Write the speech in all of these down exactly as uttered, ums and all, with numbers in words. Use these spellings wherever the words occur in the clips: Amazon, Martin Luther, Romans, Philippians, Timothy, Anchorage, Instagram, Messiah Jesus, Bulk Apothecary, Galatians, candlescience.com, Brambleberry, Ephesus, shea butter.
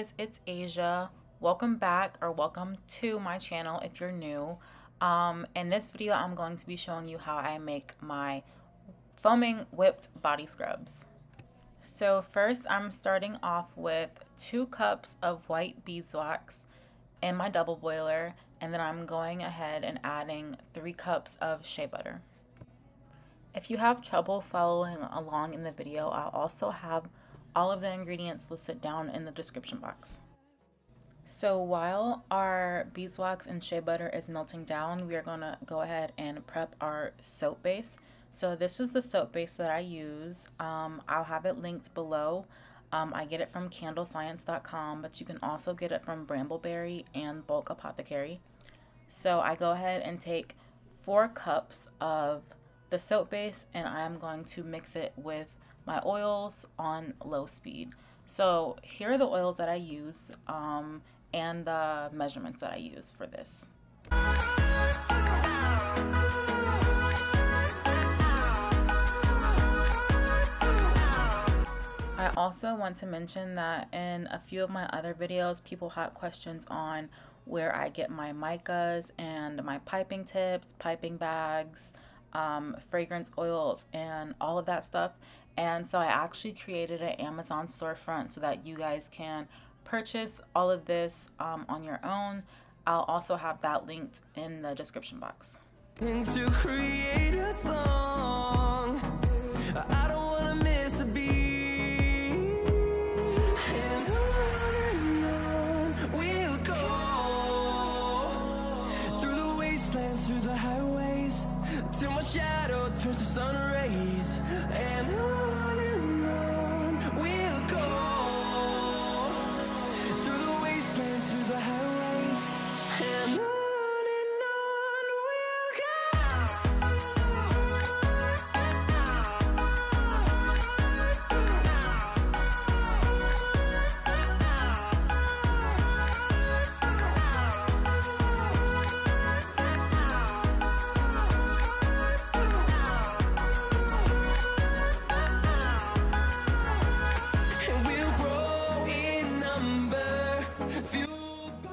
guys, it's Asia. Welcome back, or welcome to my channel if you're new. Um, in this video, I'm going to be showing you how I make my foaming whipped body scrubs. So first, I'm starting off with two cups of white beeswax in my double boiler, and then I'm going ahead and adding three cups of shea butter. If you have trouble following along in the video, I'll also have all of the ingredients listed down in the description box. So while our beeswax and shea butter is melting down, we are going to go ahead and prep our soap base. So this is the soap base that I use. Um, I'll have it linked below. Um, I get it from candle science dot com, but you can also get it from Brambleberry and Bulk Apothecary. So I go ahead and take four cups of the soap base, and I'm going to mix it with my oils on low speed. So here are the oils that I use um, and the measurements that I use for this. I also want to mention that in a few of my other videos, people had questions on where I get my micas and my piping tips, piping bags, um, fragrance oils, and all of that stuff. And so I actually created an Amazon storefront so that you guys can purchase all of this um, on your own. I'll also have that linked in the description box. And to create a song, I don't want to miss a beat. And on and on we'll go through the wastelands, through the highways, till my shadow turns to sun rays. And on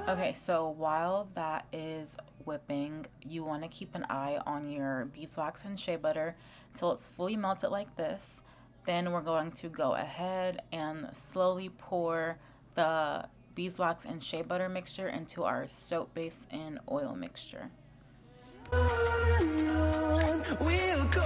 Okay, so while that is whipping, you want to keep an eye on your beeswax and shea butter till it's fully melted like this. Then we're going to go ahead and slowly pour the beeswax and shea butter mixture into our soap base and oil mixture. We'll go.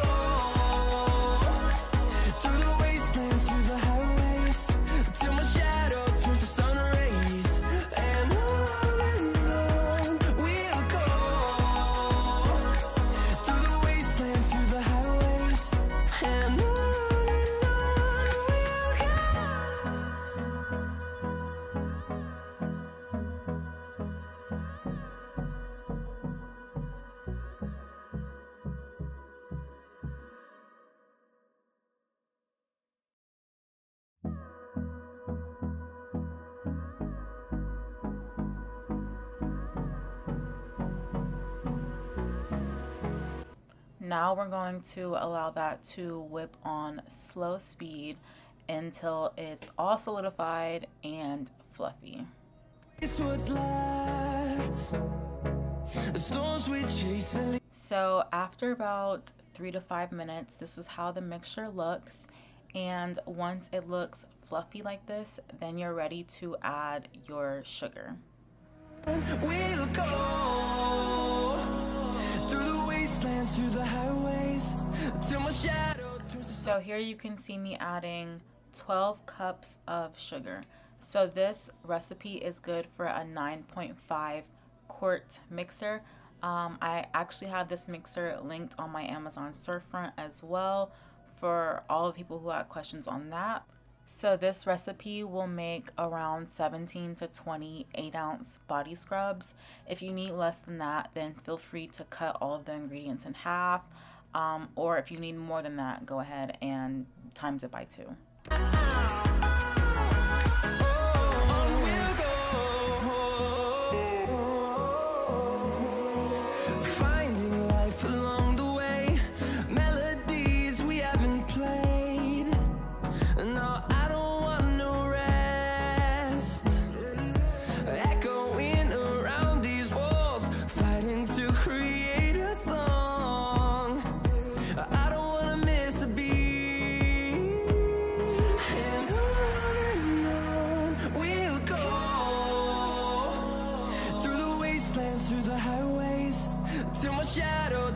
Now we're going to allow that to whip on slow speed until it's all solidified and fluffy. So after about three to five minutes, this is how the mixture looks. And once it looks fluffy like this, then you're ready to add your sugar. We'll go through the through the highways till my shadow. So here you can see me adding twelve cups of sugar. So this recipe is good for a nine point five quart mixer. Um, I actually have this mixer linked on my Amazon storefront as well for all the people who had questions on that. So this recipe will make around seventeen to twenty eight ounce body scrubs. If you need less than that, then feel free to cut all of the ingredients in half. Um, or if you need more than that, go ahead and times it by two.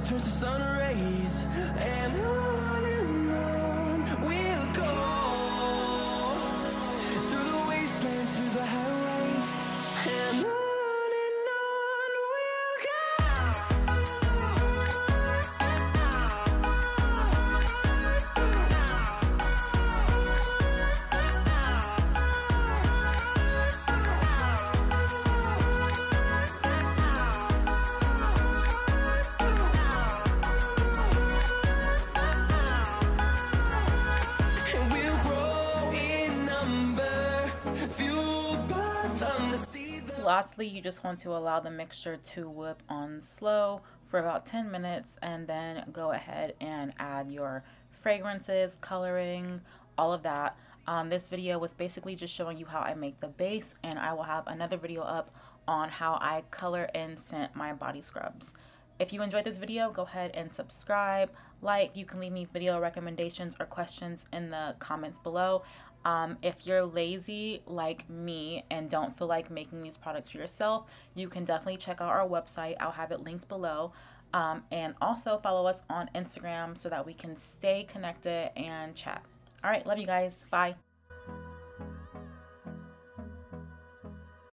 turns to sun rays, and on and on we'll go, through the wastelands, through the highways, and on. Lastly, you just want to allow the mixture to whip on slow for about ten minutes, and then go ahead and add your fragrances, coloring, all of that. Um, this video was basically just showing you how I make the base, and I will have another video up on how I color and scent my body scrubs. If you enjoyed this video, go ahead and subscribe, like. You can leave me video recommendations or questions in the comments below. Um, if you're lazy like me and don't feel like making these products for yourself, you can definitely check out our website. I'll have it linked below. Um, and also follow us on Instagram so that we can stay connected and chat. All right, love you guys. Bye.